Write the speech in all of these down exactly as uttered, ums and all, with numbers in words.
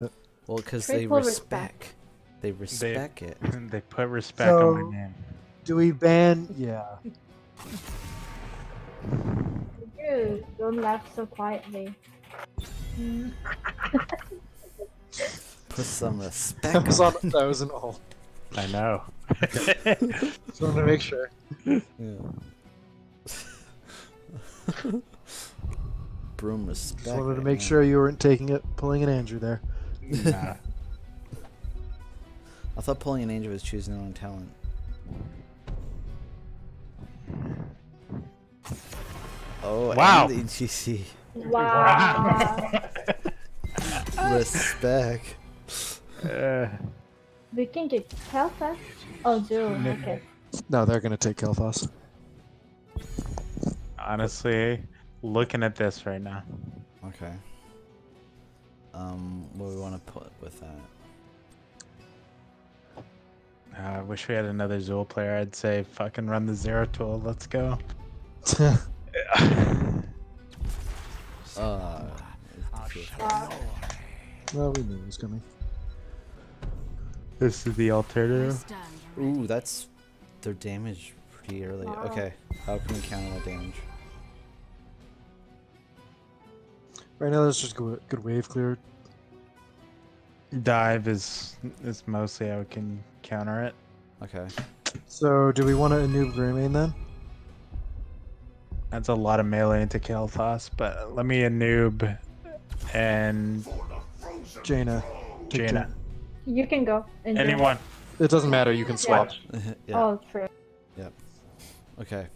Well, because they respect. They respect it. They put respect so, on my name. Do we ban? Yeah. Dude, don't laugh so quietly. Put some respect. That was on. That was an old. I know. Just want to make sure. Yeah. Broom respect. Just wanted to make sure you weren't taking it, pulling an Andrew there. Nah. I thought pulling an Andrew was choosing their own talent. Oh, wow. And the N G C. Wow. Wow. Respect. Uh. We can get Kael'thas. Oh, Zul. Okay. No, they're gonna take Kael'thas. Honestly, looking at this right now. Okay. Um, what do we want to put with that? Uh, I wish we had another Zul player. I'd say fucking run the Zeratul. Let's go. uh, well, we knew it was coming. This is the alternative. Ooh, that's their damage pretty early. Wow. Okay, how can we counter that damage? Right now, there's just good, good wave cleared. Dive is is mostly how we can counter it. Okay. So, do we want to Anub Greymane then? That's a lot of melee into Kael'thas, but let me Anub and Jaina. Jaina. You can go. And anyone. Go. It doesn't matter. You can swap. Yeah. Yeah. Oh, true. Yep. Okay.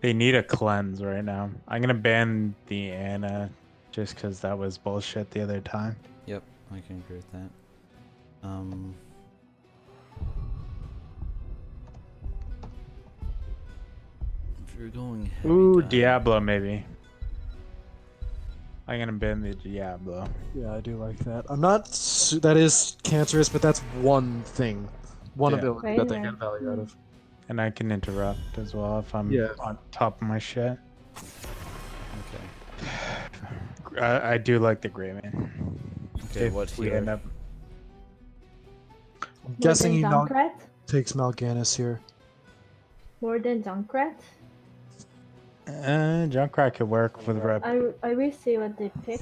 They need a cleanse right now. I'm gonna ban the Ana, just because that was bullshit the other time. Yep, I can agree with that. Um. If you're going heavy. Ooh, down. Diablo maybe. I'm gonna ban the Diablo. Yeah, I do like that. I'm not. That is cancerous, but that's one thing, one yeah. ability right that they get value out of. And I can interrupt as well if I'm yeah. on top of my shit. Okay. I, I do like the Grayman. Okay, if what we here? End up. I'm guessing he takes Mal'Ganis here. More than Junkrat. Uh, Junkrat could work for the rep. I, I will see what they pick.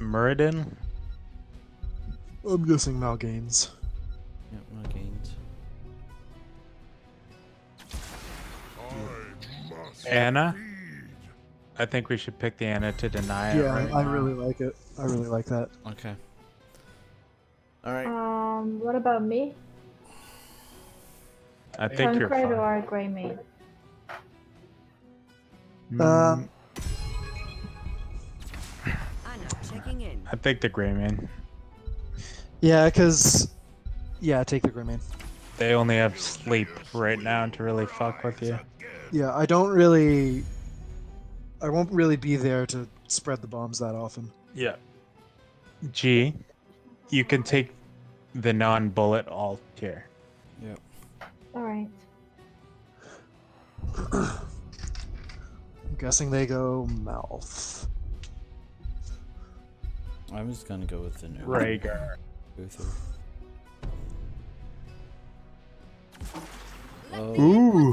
Muradin? I'm guessing Mal'Ganis. Yep, Mal'Ganis. Ana? I think we should pick the Ana to deny yeah, it. Yeah, right I now. really like it. I really like that. Okay. Alright. Um, what about me? I think Junkrat you're fine. Or Greymane? Um, I think the Greymane. Yeah, cause yeah, take the Greymane. They only have sleep right now to really fuck with you. Yeah, I don't really. I won't really be there to spread the bombs that often. Yeah. G, you can take the non-bullet alt here. Yep. All right. I'm guessing they go mouth. I was gonna go with the new Rehgar. Oh. Ooh.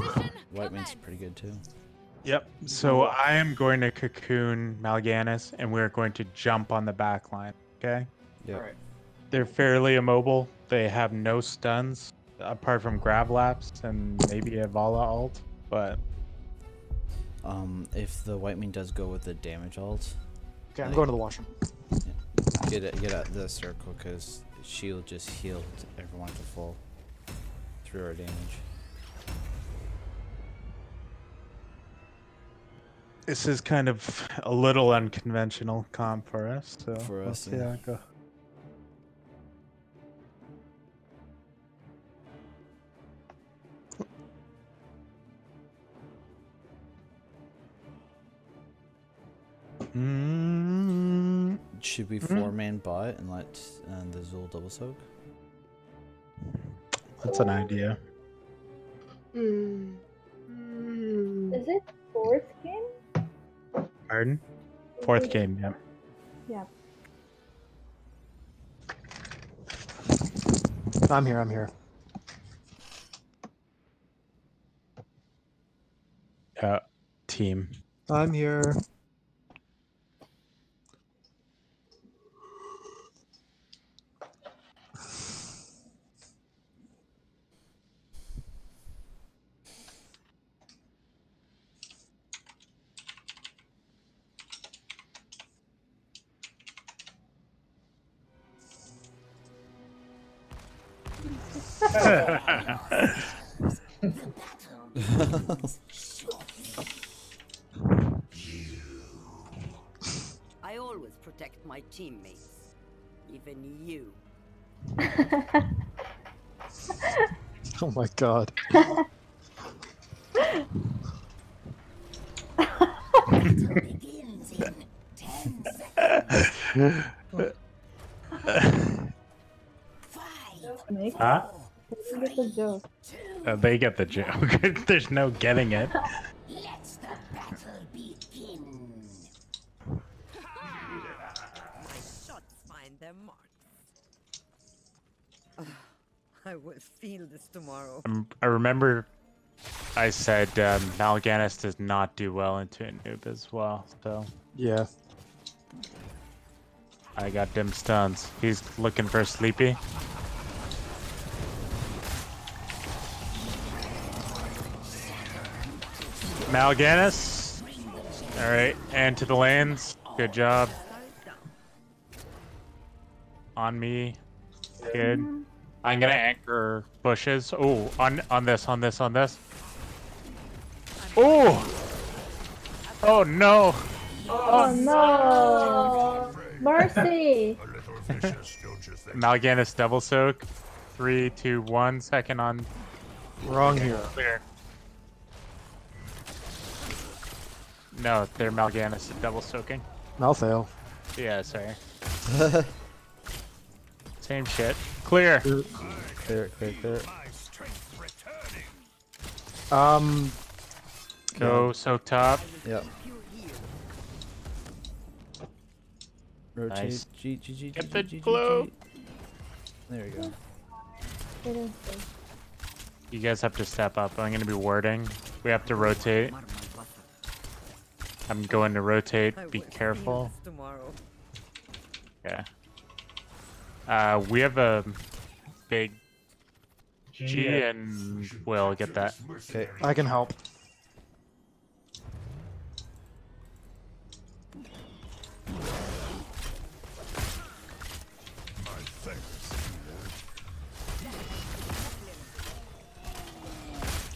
White man's pretty good too. Yep. So I am going to cocoon Mal'Ganis, and we're going to jump on the back line. Okay. Yeah. Right. They're fairly immobile. They have no stuns. Apart from grab laps and maybe a Vala alt, but um, if the white mean does go with the damage alt, okay, I'm like, going to the washroom. Yeah. Get it, get out the circle because she'll just heal everyone to full through our damage. This is kind of a little unconventional comp for us, so for us, we'll see yeah. how it goes. Mm. Should we four man bot and let uh, the Zul double soak? That's an idea. Mm. Is it four? fourth game? Pardon? Fourth game, yeah. Yeah. I'm here, I'm here. Uh, team. I'm here. I always protect my teammates, even you. Oh my god. Huh? Get the joke. Uh, they get the joke. There's no getting it. Let the battle begin. My shots find their marks. Oh, I will feel this tomorrow. Um, I remember I said um, Mal'Ganis does not do well into Anub as well. So yeah, I got dim stuns. He's looking for sleepy. Mal'Ganis. All right, and to the lanes. Good job. On me. Good. I'm gonna anchor bushes. Oh, on on this, on this, on this. Oh. Oh no. Oh no. Mercy. Mal'Ganis double soak. Three, two, one. Second on. Wrong here. Clear. No, they're Mal'Ganis double soaking. Malthael. Yeah, sorry. Same shit. Clear. Clear, clear, clear. Um. Go yeah. Soak top. Yeah. Rotate. Nice. G, G, G, Get G, the G, glow. G, G. There we go. You guys have to step up. I'm gonna be warding. We have to rotate. I'm going to rotate, be careful. Yeah. Uh, we have a big G and we'll get that. Okay, I can help.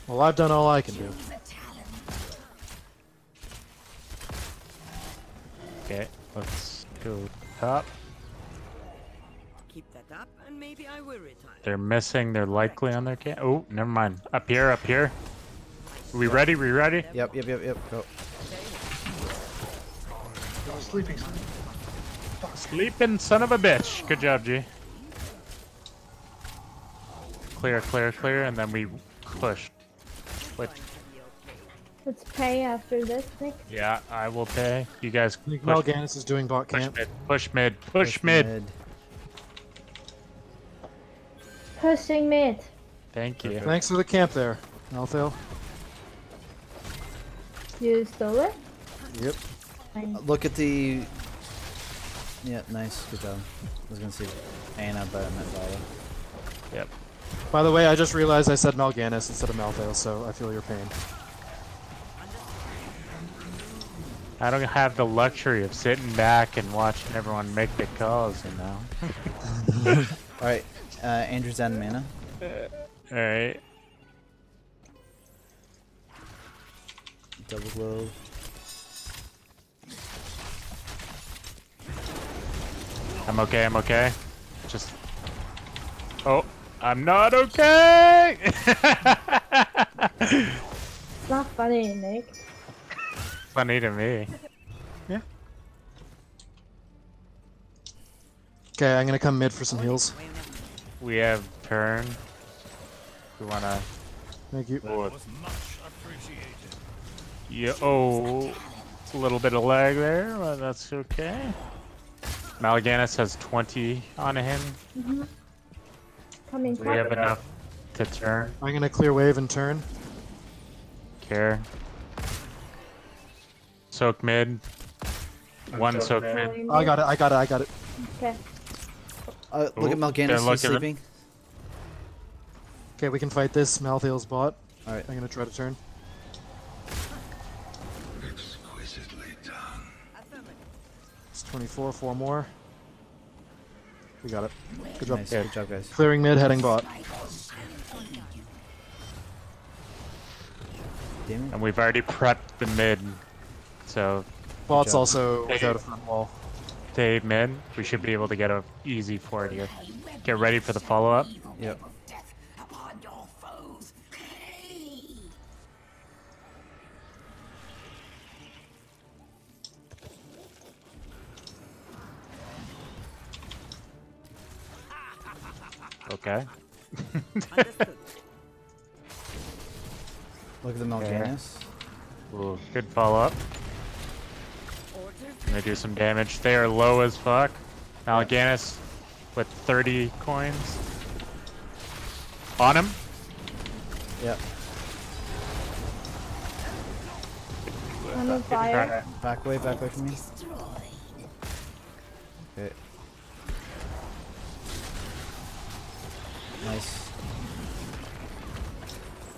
Well, I've done all I can do. Okay, let's go top. Keep that up and maybe I will retire. They're missing, they're likely on their camp. Oh, never mind. Up here, up here. We yep. ready? We ready? Yep, yep, yep, yep. Go. Sleeping. Sleeping son of a bitch. Good job, G. Clear, clear, clear, and then we push. Flip. Let's pay after this, Nick. Yeah, I will pay. You guys. Mal'Ganis is doing bot camp. Push mid. Push mid. Push mid. Pushing mid. Thank you. Thanks for the camp there, Malthael. You stole it? Yep. Nice. Look at the. Yeah, nice. Good job. I was gonna see Ana, but I meant Vala. Yep. By the way, I just realized I said Mal'Ganis instead of Malthael, so I feel your pain. I don't have the luxury of sitting back and watching everyone make the calls, you know. Alright, uh, Andrew's out of mana. Alright. Double glow. I'm okay, I'm okay. Just... Oh, I'm not okay! It's not funny, Nick. Funny to me. Yeah. Okay, I'm gonna come mid for some heals. We have turn. We wanna. Thank you. That was much appreciated. Yeah, oh, a little bit of lag there, but that's okay. Mal'Ganis has twenty on him. Mm-hmm. Coming. Do we have enough to turn? I'm gonna clear wave and turn. Care. Soak mid. I'm One soak mid. mid. I got it. I got it. I got it. Okay. Uh, look Ooh, at Mal'Ganis. He's sleeping. Okay, we can fight this. Malthael's bot. All right, I'm gonna try to turn. Exquisitely done. It's twenty-four. Four more. We got it. Good job. Nice, yeah. Good job, guys. Clearing mid, heading bot. Damn it. And we've already prepped the mid, so. Bot's also they, without a front wall. They mid. We should be able to get an easy forward here. Get ready for the follow-up. Yep. Okay. Look at the Mal'Ganis. Ooh, good follow up. They do some damage. They are low as fuck. Mal'Ganis with thirty coins. On him? Yep. I'm on fire. Back way, back way from me. Okay. Nice.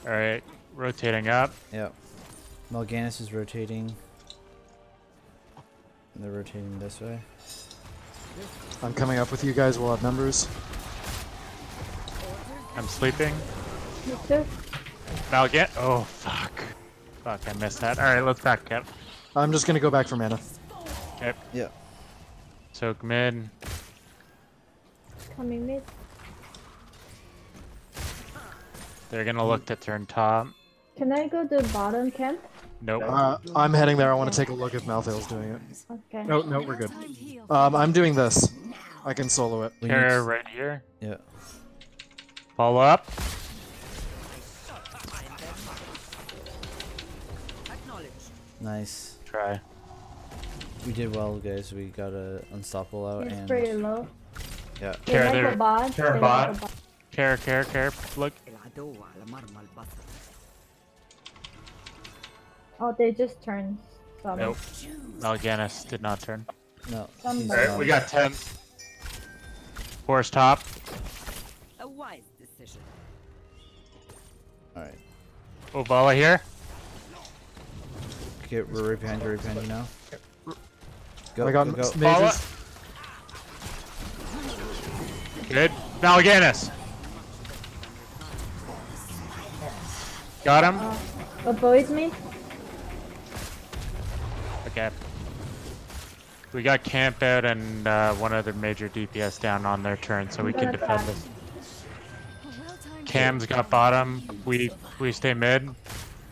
Alright, rotating up. Yep. Mal'Ganis is rotating. And they're rotating this way. I'm coming up with you guys, we'll have numbers. I'm sleeping. Mal'Ganis. Oh, fuck. Fuck, I missed that. Alright, let's back up. I'm just gonna go back for mana. Yep. Yep. Soak mid. Coming mid. They're gonna look to turn top. Can I go to bottom camp? Nope. Uh, I'm heading there. I want to take a look if Malthael's doing it. Okay. No, no, we're good. Um, I'm doing this. I can solo it. Here, right here. Yeah. Follow up. Nice. Try. We did well, guys. We got a unstoppable out. It's and... pretty low. Yeah. Care, they're bot. Care, bot. Care, care, care. Look. Oh, they just turned. Some. Nope. Mal'Ganis did not turn. No. Alright, we got ten. Force top. A wise decision. Alright. Obala here. Get we're behind you, behind you now. Go, I got go, go. Majors. Good. Mal'Ganis. Got him. Uh, avoid me. Okay. We got camp out and uh, one other major D P S down on their turn, so we can defend this. Cam's got bottom. We we stay mid.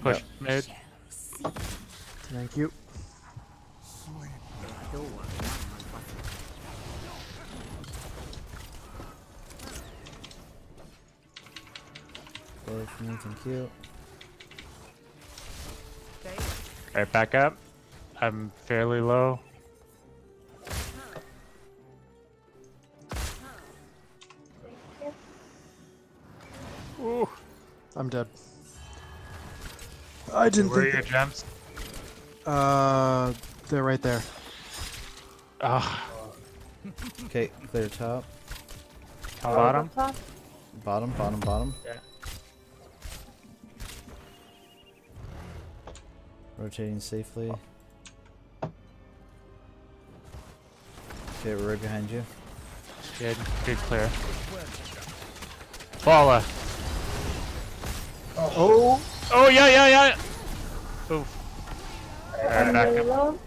Push yep. mid. Thank you. Thank you. Alright, back up. I'm fairly low. Ooh. I'm dead. I didn't Where think- Where are your gems? Uh, they're right there. Ah. Okay, clear top. Top bottom? Top. Bottom, bottom, bottom. Yeah. Rotating safely. Okay, we're right behind you. Good, good clear. Vala. Oh. oh! Oh, yeah, yeah, yeah! Oof. I'm back really low.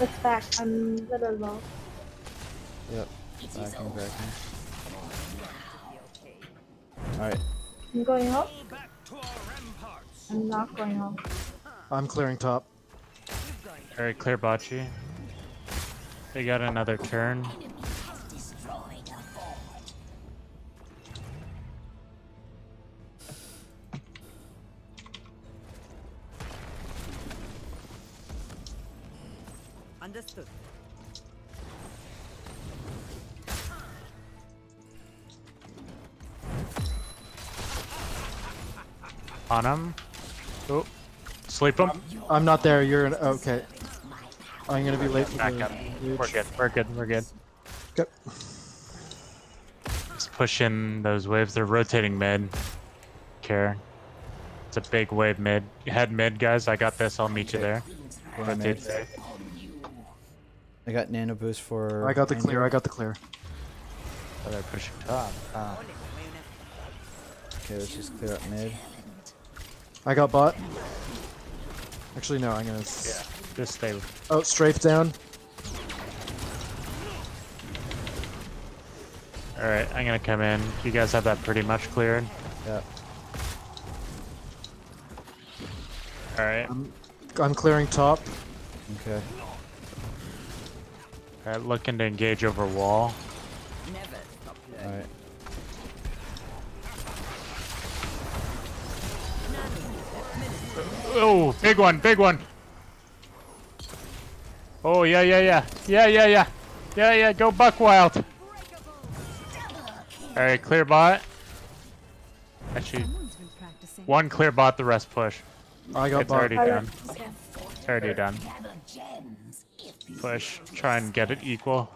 Let's back, I'm a little low. Yep, back and back. Alright. I'm going up. I'm not going home. I'm clearing top. Alright, clear Bocce. They got another turn. Understood. On him. Oh. Sleep him. I'm, I'm not there. You're in, okay. I'm gonna be late for back up. We're good. We're good. We're good. Good. Just push in those waves. They're rotating mid. Care. It's a big wave mid. Head mid, guys. I got this. I'll meet you there. Rotate there. I got nano boost for. I got the clear. I got the clear. Oh, they're pushing top. Ah. Okay, let's just clear up mid. I got bot. Actually, no. I'm gonna. Yeah. Just stay. Oh, strafe down. All right, I'm gonna come in. You guys have that pretty much cleared. Yeah. All right. I'm, I'm clearing top. Okay. All right, looking to engage over wall. Never stop playing. All right. Oh, big one, big one. Oh, yeah, yeah, yeah. Yeah, yeah, yeah. Yeah, yeah, go buck wild. Alright, clear bot. Actually, one clear bot, the rest push. I got it's already done. It's already done. Push. Try and get it equal.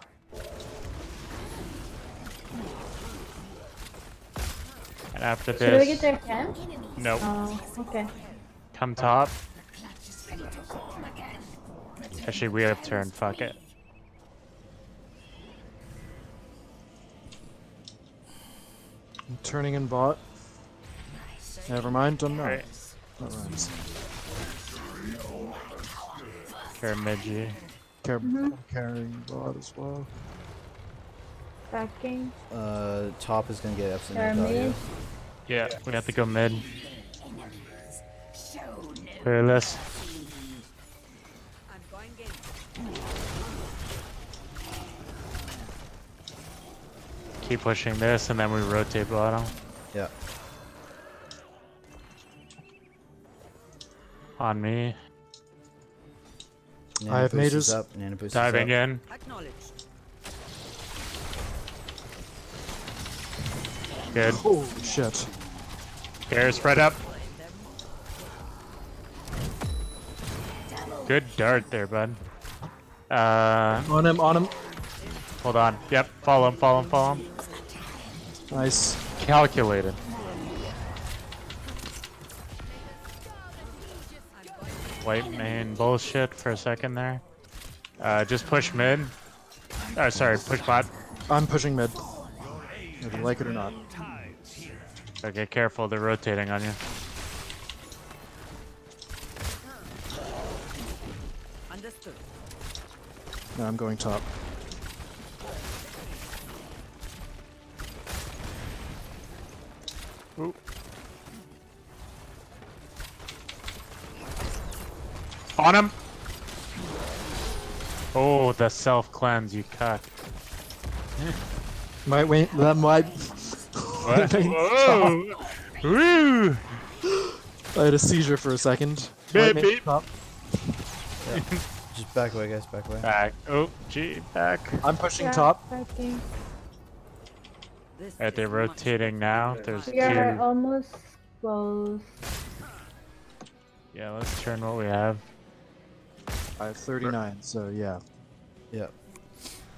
And after this... Should we get their camp? Nope. Oh, okay. Come top. Actually, we have turn. Fuck it. I'm turning in bot. Never mind. I'm not. Right. That runs. Care midgy. Care mm-hmm. carrying bot as well. Backing. Uh, top is gonna get absolutely. Yeah, we have to go mid. Careless. Keep pushing this, and then we rotate bottom. Yeah. On me. Nana I have made his up. Diving up. In. Good. Oh shit. Air spread up. Good dart there, bud. Uh, on him, on him. Hold on. Yep, follow him, follow him, follow him. Nice. Calculated. White main bullshit for a second there. Uh, just push mid. Oh, sorry, push bot. I'm pushing mid. Whether you like it or not. Okay, careful. They're rotating on you. No, I'm going top. Ooh. On him! Oh, the self-cleanse, you cock. Might wait, that might... What? Whoa! Woo! I had a seizure for a second. Beep, beep. Top. Yeah. Just back away, guys, back away. Back. Oh, gee, back. I'm pushing yeah, top. Backing. Alright, they're rotating now. There's we are two. Almost close. Yeah, let's turn what we have. I have thirty-nine, so yeah. Yeah.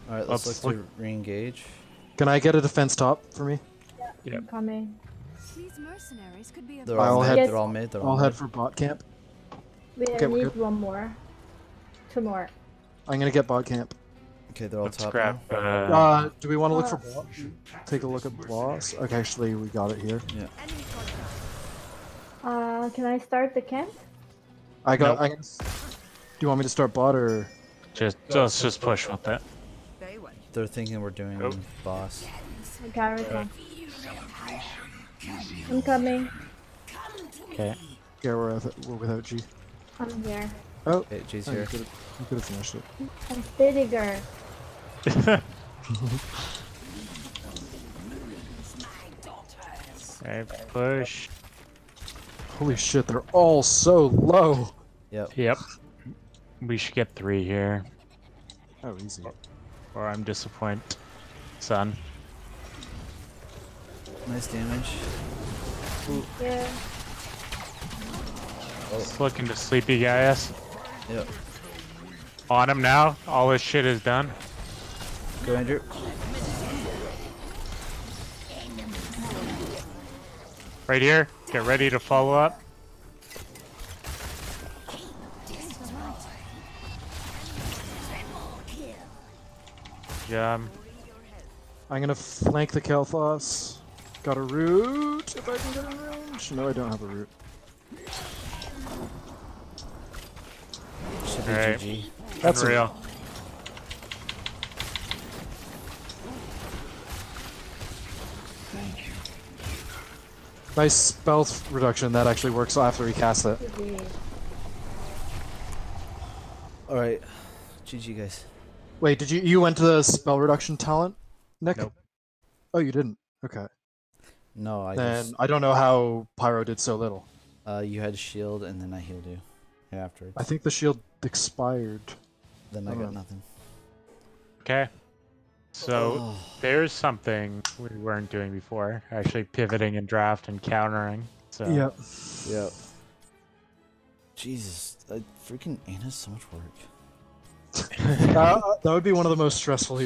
Alright, let's, let's look to re-engage. Can I get a defense top for me? Yeah, yep. I'm coming. These mercenaries could be a they're all head, yes. They're all mid. They're all I'll head for bot camp. We okay, need one more. Two more. I'm gonna get bot camp. Okay, they're all let's top grab, uh, uh, do we want to look for boss? Take a look at boss? Okay, actually, we got it here. Yeah. Uh, can I start the camp? I got- nope. I can, do you want me to start bot or...? Just- let's just push with that. They're thinking we're doing oh. boss. I got everything. I'm coming. Okay. Yeah, we're, we're without G. I'm here. Oh, okay, G's oh, here. You could have finished it. I'm Fidiger. Alright, push. Holy shit, they're all so low. Yep. Yep. We should get three here. Oh, easy. Or I'm disappointed, son. Nice damage. Ooh. Yeah. Just looking to sleepy guys. Yep. On him now. All his shit is done. Go, Andrew. Right here. Get ready to follow up. Yeah. I'm gonna flank the Kael'thas. Got a root, if I can get a root. No, I don't have a root. Should be right. G G. That's real. Thank you. Nice spell reduction. That actually works. I'll have to recast it. All right, G G guys. Wait, did you you went to the spell reduction talent, Nick? Nope. Oh, you didn't. Okay. No, I Then just, I don't know how Pyro did so little. Uh, you had shield and then I healed you afterwards. I think the shield expired. Then I got nothing. Okay. So oh. there's something we weren't doing before. Actually pivoting and draft and countering. So. Yep. Yep. Jesus, I freaking Ana's so much work. that, that would be one of the most stressful here.